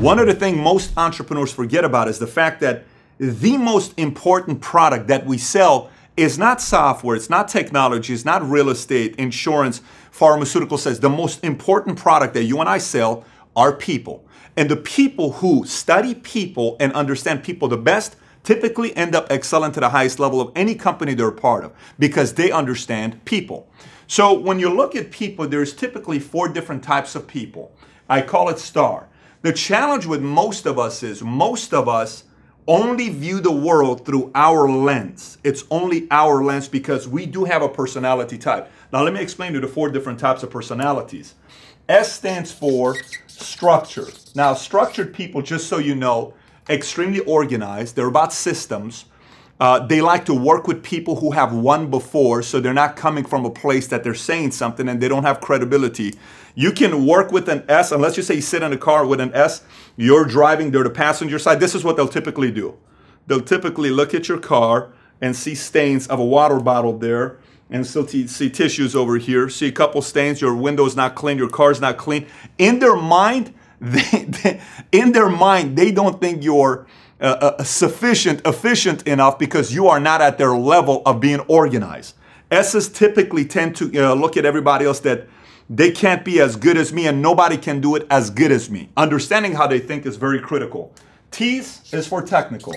One of the things most entrepreneurs forget about is the fact that the most important product that we sell is not software, it's not technology, it's not real estate, insurance, pharmaceutical sales. The most important product that you and I sell are people. And the people who study people and understand people the best typically end up excelling to the highest level of any company they're a part of because they understand people. So when you look at people, there's typically four different types of people. I call it STAR. The challenge with most of us is most of us only view the world through our lens. It's only our lens because we do have a personality type. Now let me explain to you the four different types of personalities. S stands for structure. Now structured people, just so you know, extremely organized. They're about systems. They like to work with people who have won before, so they're not coming from a place that they're saying something and they don't have credibility. You can work with an S, unless you say you sit in a car with an S, you're driving, they're the passenger side. This is what they'll typically do. They'll typically look at your car and see stains of a water bottle there, and still see tissues over here, see a couple stains, your window's not clean, your car's not clean. In their mind, they don't think you're efficient enough because you are not at their level of being organized. S's typically tend to look at everybody else that they can't be as good as me and nobody can do it as good as me. Understanding how they think is very critical. T's is for technical.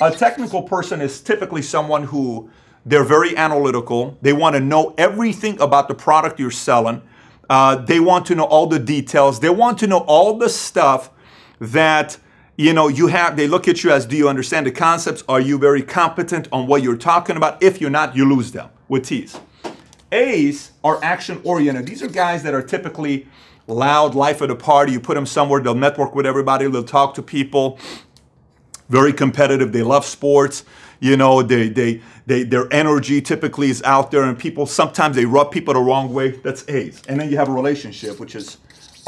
A technical person is typically someone who they're very analytical. They want to know everything about the product you're selling. They want to know all the details. They want to know all the stuff that you have. They look at you as, do you understand the concepts? Are you very competent on what you're talking about? If you're not, you lose them with T's. A's are action-oriented. These are guys that are typically loud, life of the party. You put them somewhere, they'll network with everybody, they'll talk to people. Very competitive, they love sports. Their energy typically is out there, and people, sometimes they rub people the wrong way. That's A's. And then you have a relationship, which is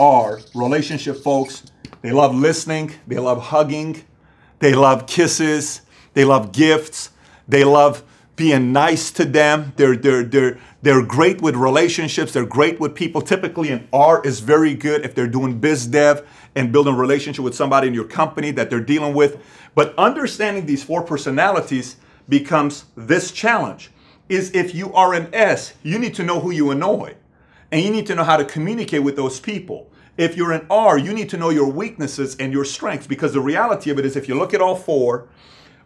R. Relationship folks, they love listening, they love hugging, they love kisses, they love gifts, they love being nice to them. They're great with relationships, they're great with people. Typically an R is very good if they're doing biz dev and building a relationship with somebody in your company that they're dealing with. But understanding these four personalities becomes this challenge, is if you are an S, you need to know who you annoy and you need to know how to communicate with those people. If you're an R, you need to know your weaknesses and your strengths, because the reality of it is if you look at all four,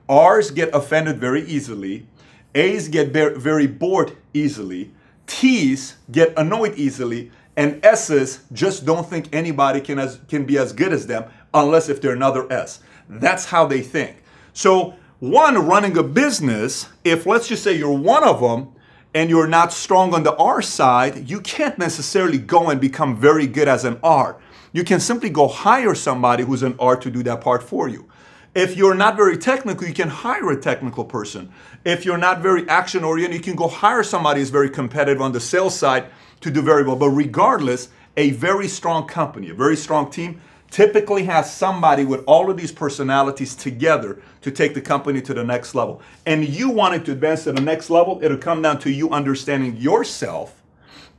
R's get offended very easily, A's get very bored easily, T's get annoyed easily, and S's just don't think anybody can be as good as them unless if they're another S. That's how they think. So one, running a business, if let's just say you're one of them, and you're not strong on the R side, you can't necessarily go and become very good as an R. You can simply go hire somebody who's an R to do that part for you. If you're not very technical, you can hire a technical person. If you're not very action-oriented, you can go hire somebody who's very competitive on the sales side to do very well. But regardless, a very strong company, a very strong team, typically has somebody with all of these personalities together to take the company to the next level. And you want it to advance to the next level, it'll come down to you understanding yourself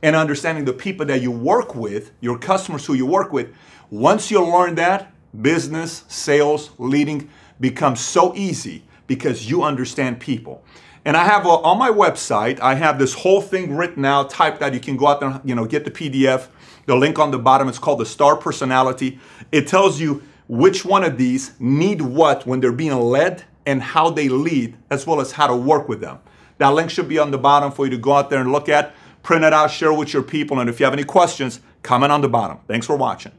and understanding the people that you work with, your customers who you work with. Once you learn that, business, sales, leading becomes so easy because you understand people. And I have on my website, I have this whole thing written out, typed out. You can go out there and get the PDF. The link on the bottom, it's called the STAR Personality. It tells you which one of these need what when they're being led and how they lead, as well as how to work with them. That link should be on the bottom for you to go out there and look at, print it out, share it with your people, and if you have any questions, comment on the bottom. Thanks for watching.